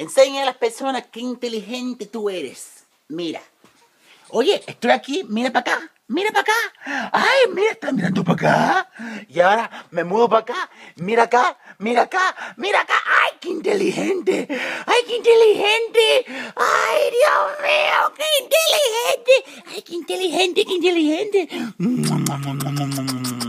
Enseña a las personas qué inteligente tú eres. Mira. Oye, estoy aquí, mira para acá, mira para acá. Ay, mira, está mirando para acá. Y ahora me mudo para acá, mira acá, mira acá, mira acá. Ay, qué inteligente. Ay, qué inteligente. Ay, Dios mío, qué inteligente. Ay, qué inteligente, qué inteligente.